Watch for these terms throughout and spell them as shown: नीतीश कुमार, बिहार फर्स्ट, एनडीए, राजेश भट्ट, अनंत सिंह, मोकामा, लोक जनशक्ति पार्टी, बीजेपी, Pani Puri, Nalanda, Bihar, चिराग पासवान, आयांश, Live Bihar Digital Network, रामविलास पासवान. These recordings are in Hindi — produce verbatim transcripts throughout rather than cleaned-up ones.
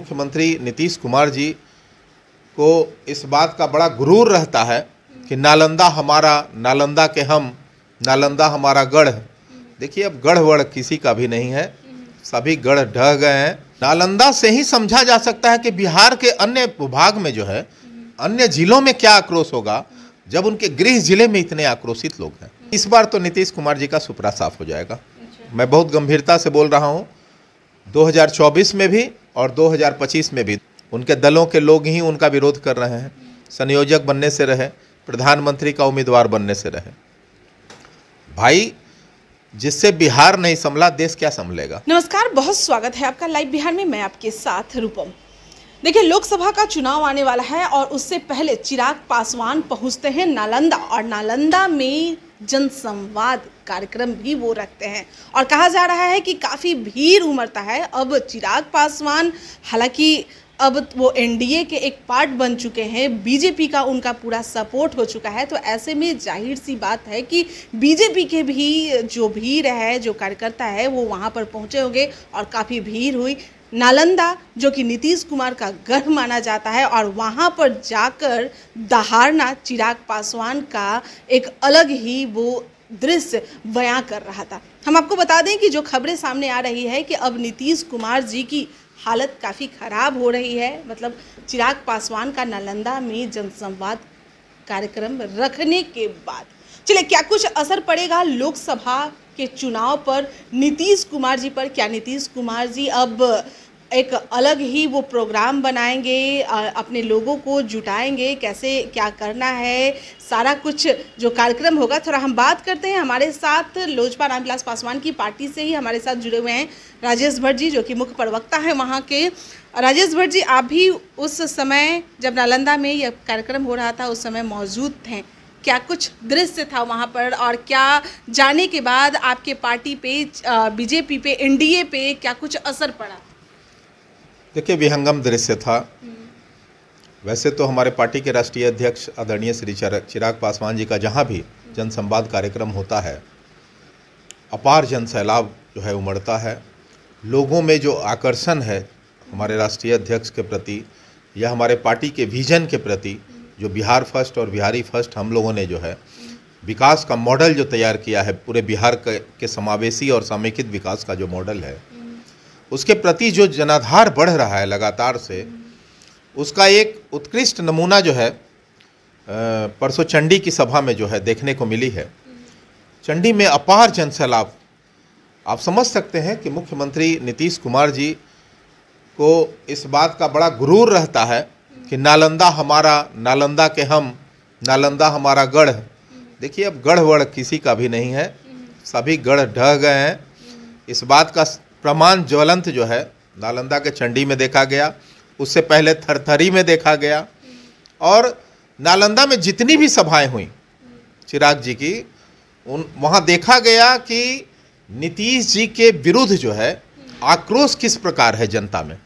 मुख्यमंत्री नीतीश कुमार जी को इस बात का बड़ा गुरूर रहता है कि नालंदा हमारा, नालंदा के हम, नालंदा हमारा गढ़। देखिए अब गढ़ वढ़ किसी का भी नहीं है, सभी गढ़ ढह गए हैं। नालंदा से ही समझा जा सकता है कि बिहार के अन्य भाग में जो है, अन्य जिलों में क्या आक्रोश होगा जब उनके गृह जिले में इतने आक्रोशित लोग हैं। इस बार तो नीतीश कुमार जी का सुपड़ा साफ हो जाएगा। मैं बहुत गंभीरता से बोल रहा हूँ, दो हज़ार चौबीस में भी और दो हज़ार पच्चीस में भी उनके दलों के लोग ही उनका विरोध कर रहे हैं। संयोजक बनने से रहे, प्रधानमंत्री का उम्मीदवार बनने से रहे। भाई जिससे बिहार नहीं संभला, देश क्या संभलेगा। नमस्कार, बहुत स्वागत है आपका लाइव बिहार में, मैं आपके साथ रूपम। देखिए लोकसभा का चुनाव आने वाला है और उससे पहले चिराग पासवान पहुंचते हैं नालंदा और नालंदा में जनसंवाद कार्यक्रम भी वो रखते हैं और कहा जा रहा है कि काफ़ी भीड़ उमड़ता है। अब चिराग पासवान हालांकि अब वो एनडीए के एक पार्ट बन चुके हैं, बीजेपी का उनका पूरा सपोर्ट हो चुका है, तो ऐसे में जाहिर सी बात है कि बीजेपी के भी जो भीड़ है, जो कार्यकर्ता है वो वहाँ पर पहुँचे होंगे और काफ़ी भीड़ हुई। नालंदा जो कि नीतीश कुमार का गढ़ माना जाता है और वहाँ पर जाकर दहाड़ना चिराग पासवान का एक अलग ही वो दृश्य बयां कर रहा था। हम आपको बता दें कि जो खबरें सामने आ रही है कि अब नीतीश कुमार जी की हालत काफ़ी ख़राब हो रही है, मतलब चिराग पासवान का नालंदा में जनसंवाद कार्यक्रम रखने के बाद। चलिए क्या कुछ असर पड़ेगा लोकसभा के चुनाव पर नीतीश कुमार जी पर, क्या नीतीश कुमार जी अब एक अलग ही वो प्रोग्राम बनाएंगे, अपने लोगों को जुटाएंगे, कैसे क्या करना है, सारा कुछ जो कार्यक्रम होगा थोड़ा हम बात करते हैं। हमारे साथ लोजपा रामविलास पासवान की पार्टी से ही हमारे साथ जुड़े हुए हैं राजेश भट्ट जी, जो कि मुख्य प्रवक्ता है वहाँ के। राजेश भट्ट जी, आप भी उस समय जब नालंदा में यह कार्यक्रम हो रहा था उस समय मौजूद थे, क्या कुछ दृश्य था वहाँ पर और क्या जाने के बाद आपके पार्टी पे, बीजेपी पे, एनडीए पे क्या कुछ असर पड़ा? देखिए विहंगम दृश्य था। वैसे तो हमारे पार्टी के राष्ट्रीय अध्यक्ष आदरणीय श्री चिराग पासवान जी का जहाँ भी जनसंवाद कार्यक्रम होता है, अपार जनसैलाब जो है उमड़ता है। लोगों में जो आकर्षण है हमारे राष्ट्रीय अध्यक्ष के प्रति या हमारे पार्टी के विजन के प्रति, जो बिहार फर्स्ट और बिहारी फर्स्ट हम लोगों ने जो है विकास का मॉडल जो तैयार किया है, पूरे बिहार के, के समावेशी और समेकित विकास का जो मॉडल है, उसके प्रति जो जनाधार बढ़ रहा है लगातार से, उसका एक उत्कृष्ट नमूना जो है परसों चंडी की सभा में जो है देखने को मिली है। चंडी में अपार जनसैलाब, आप समझ सकते हैं कि मुख्यमंत्री नीतीश कुमार जी को इस बात का बड़ा गुरूर रहता है कि नालंदा हमारा, नालंदा के हम, नालंदा हमारा गढ़। देखिए अब गढ़ वढ़ किसी का भी नहीं है, सभी गढ़ ढह गए हैं। इस बात का प्रमाण ज्वलंत जो है नालंदा के चंडी में देखा गया, उससे पहले थरथरी में देखा गया। और नालंदा में जितनी भी सभाएं हुई चिराग जी की, उन वहाँ देखा गया कि नीतीश जी के विरुद्ध जो है आक्रोश किस प्रकार है जनता में,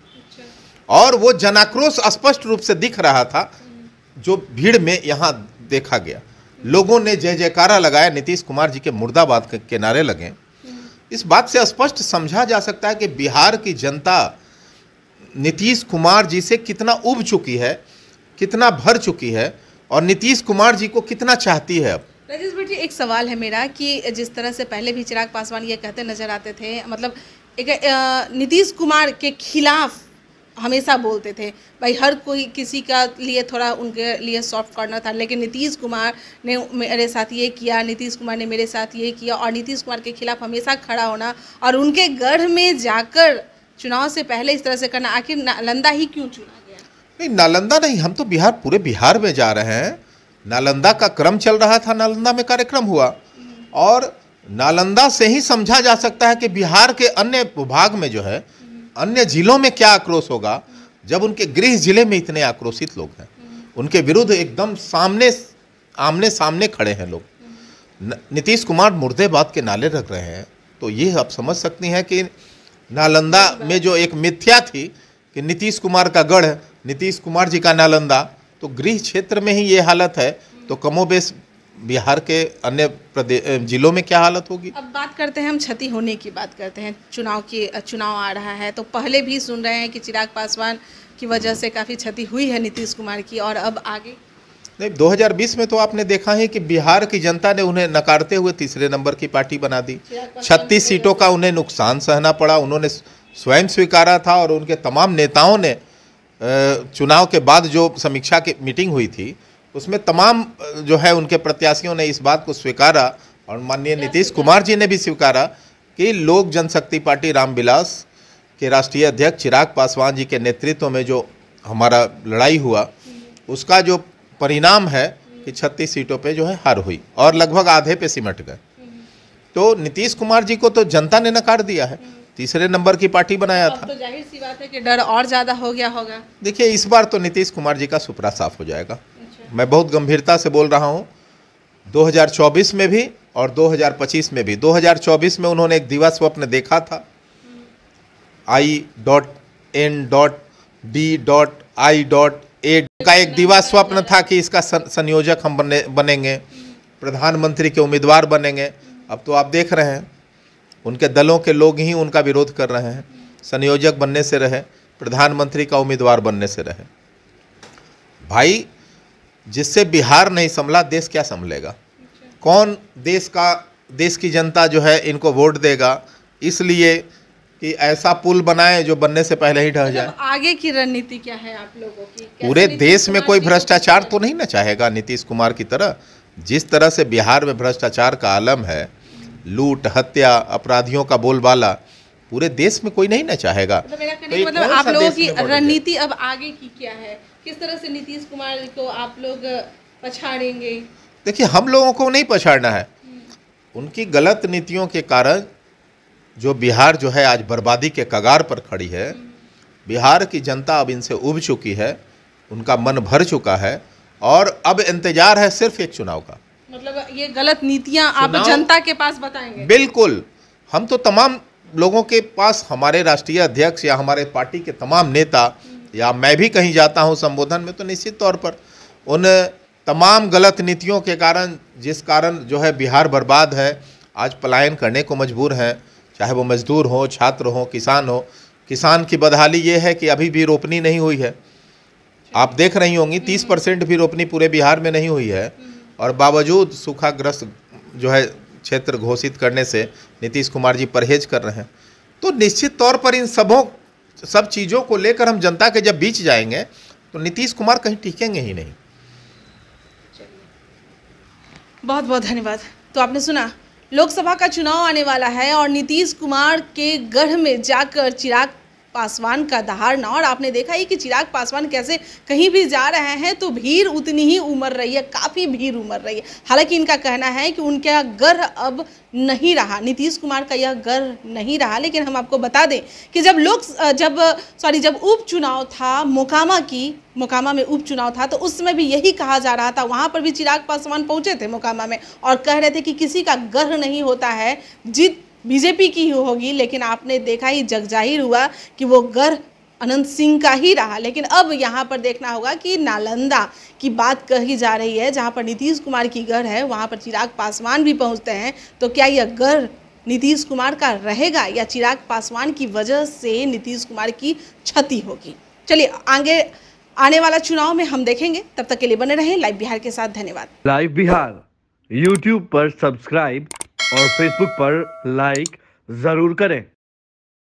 और वो जनाक्रोश स्पष्ट रूप से दिख रहा था जो भीड़ में यहाँ देखा गया। लोगों ने जय जयकारा लगाया, नीतीश कुमार जी के मुर्दाबाद के नारे लगे। इस बात से स्पष्ट समझा जा सकता है कि बिहार की जनता नीतीश कुमार जी से कितना उब चुकी है, कितना भर चुकी है और नीतीश कुमार जी को कितना चाहती है। अब राजेश भट्ट जी एक सवाल है मेरा कि जिस तरह से पहले भी चिराग पासवान ये कहते नजर आते थे, मतलब एक नीतीश कुमार के खिलाफ हमेशा बोलते थे, भाई हर कोई किसी का लिए थोड़ा उनके लिए सॉफ्ट कॉर्नर था, लेकिन नीतीश कुमार ने मेरे साथ ये किया, नीतीश कुमार ने मेरे साथ ये किया, और नीतीश कुमार के खिलाफ हमेशा खड़ा होना और उनके गढ़ में जाकर चुनाव से पहले इस तरह से करना, आखिर नालंदा ही क्यों चुना गया? नहीं नालंदा नहीं, हम तो बिहार पूरे बिहार में जा रहे हैं। नालंदा का क्रम चल रहा था, नालंदा में कार्यक्रम हुआ और नालंदा से ही समझा जा सकता है कि बिहार के अन्य भाग में जो है, अन्य जिलों में क्या आक्रोश होगा जब उनके गृह जिले में इतने आक्रोशित लोग हैं, उनके विरुद्ध एकदम सामने आमने सामने खड़े हैं लोग। नीतीश कुमार मुर्देबाद के नारे रख रहे हैं, तो ये आप समझ सकती हैं कि नालंदा में जो एक मिथ्या थी कि नीतीश कुमार का गढ़, नीतीश कुमार जी का नालंदा, तो गृह क्षेत्र में ही ये हालत है। तो कमोबेश बिहार के अन्य प्रदेश जिलों में क्या हालत होगी। अब बात करते हैं हम क्षति होने की बात करते हैं। चुनाव की चुनाव आ रहा है तो पहले भी सुन रहे हैं कि चिराग पासवान की वजह से काफ़ी क्षति हुई है नीतीश कुमार की, और अब आगे नहीं। दो हज़ार बीस में तो आपने देखा है कि बिहार की जनता ने उन्हें नकारते हुए तीसरे नंबर की पार्टी बना दी। छत्तीस सीटों का उन्हें नुकसान सहना पड़ा, उन्होंने स्वयं स्वीकारा था, और उनके तमाम नेताओं ने चुनाव के बाद जो समीक्षा की मीटिंग हुई थी उसमें तमाम जो है उनके प्रत्याशियों ने इस बात को स्वीकारा, और माननीय नीतीश कुमार जी ने भी स्वीकारा कि लोक जनशक्ति पार्टी रामविलास के राष्ट्रीय अध्यक्ष चिराग पासवान जी के नेतृत्व में जो हमारा लड़ाई हुआ उसका जो परिणाम है कि छत्तीस सीटों पे जो है हार हुई और लगभग आधे पे सिमट गए। तो नीतीश कुमार जी को तो जनता ने नकार दिया है, तीसरे नंबर की पार्टी बनाया था, तो जाहिर सी बात है कि डर और ज़्यादा हो गया होगा। देखिए इस बार तो नीतीश कुमार जी का सुपड़ा साफ हो जाएगा। मैं बहुत गंभीरता से बोल रहा हूँ, दो हज़ार चौबीस में भी और दो हज़ार पच्चीस में भी। दो हज़ार चौबीस में उन्होंने एक दिवा स्वप्न देखा था, I dot N dot D dot I dot A का एक दिवा स्वप्न था कि इसका संयोजक हम बने बनेंगे प्रधानमंत्री के उम्मीदवार बनेंगे। अब तो आप देख रहे हैं उनके दलों के लोग ही उनका विरोध कर रहे हैं, संयोजक बनने से रहे प्रधानमंत्री का उम्मीदवार बनने से रहे। भाई जिससे बिहार नहीं संभला देश क्या संभलेगा। कौन देश का देश की जनता जो है इनको वोट देगा, इसलिए कि ऐसा पुल बनाए जो बनने से पहले ही ढह जाए। आगे की रणनीति क्या है आप लोगों की? पूरे देश में कोई भ्रष्टाचार तो नहीं ना चाहेगा नीतीश कुमार की तरह। जिस तरह से बिहार में भ्रष्टाचार का आलम है, लूट हत्या अपराधियों का बोलबाला, पूरे देश में कोई नहीं ना चाहेगा। तो मेरा कहने मतलब आप लोगों की रणनीति अब आगे की क्या है, किस तरह से नीतीश कुमार को आप लोग पछाड़ेंगे? देखिए हम लोगों को नहीं पछाड़ना है, उनकी गलत नीतियों के कारण जो बिहार जो है आज बर्बादी के कगार पर खड़ी है। बिहार की जनता अब इनसे उब चुकी है, उनका मन भर चुका है, और अब इंतजार है सिर्फ एक चुनाव का। मतलब ये गलत नीतियां आप जनता के पास बताएंगे? बिल्कुल, हम तो तमाम लोगों के पास, हमारे राष्ट्रीय अध्यक्ष या हमारे पार्टी के तमाम नेता या मैं भी कहीं जाता हूं संबोधन में, तो निश्चित तौर पर उन तमाम गलत नीतियों के कारण जिस कारण जो है बिहार बर्बाद है, आज पलायन करने को मजबूर हैं, चाहे वो मजदूर हो, छात्र हो, किसान हो। किसान की बदहाली ये है कि अभी भी रोपनी नहीं हुई है, आप देख रही होंगी तीस परसेंट भी रोपनी पूरे बिहार में नहीं हुई है, और बावजूद सूखाग्रस्त जो है क्षेत्र घोषित करने से नीतीश कुमार जी परहेज कर रहे हैं। तो निश्चित तौर पर इन सबों सब चीज़ों को लेकर हम जनता के जब बीच जाएंगे तो नीतीश कुमार कहीं टिकेंगे ही नहीं। बहुत बहुत धन्यवाद। तो आपने सुना लोकसभा का चुनाव आने वाला है और नीतीश कुमार के गढ़ में जाकर चिराग पासवान का दहाड़ना, और आपने देखा ही कि चिराग पासवान कैसे कहीं भी जा रहे हैं तो भीड़ उतनी ही उमड़ रही है, काफ़ी भीड़ उमड़ रही है। हालांकि इनका कहना है कि उनका गढ़ अब नहीं रहा, नीतीश कुमार का यह गढ़ नहीं रहा। लेकिन हम आपको बता दें कि जब लोक जब सॉरी जब उपचुनाव था मोकामा की मोकामा में उपचुनाव था तो उस समय भी यही कहा जा रहा था, वहाँ पर भी चिराग पासवान पहुँचे थे मोकामा में और कह रहे थे कि किसी का गढ़ नहीं होता है, जीत बीजेपी की ही होगी। लेकिन आपने देखा ही जगजाहिर हुआ कि वो गढ़ अनंत सिंह का ही रहा। लेकिन अब यहाँ पर देखना होगा कि नालंदा की बात कही जा रही है, जहाँ पर नीतीश कुमार की गढ़ है वहाँ पर चिराग पासवान भी पहुँचते हैं, तो क्या यह गढ़ नीतीश कुमार का रहेगा या चिराग पासवान की वजह से नीतीश कुमार की क्षति होगी? चलिए आगे आने वाला चुनाव में हम देखेंगे। तब तक के लिए बने रहें लाइव बिहार के साथ। धन्यवाद। लाइव बिहार यूट्यूब पर सब्सक्राइब और फेसबुक पर लाइक जरूर करें।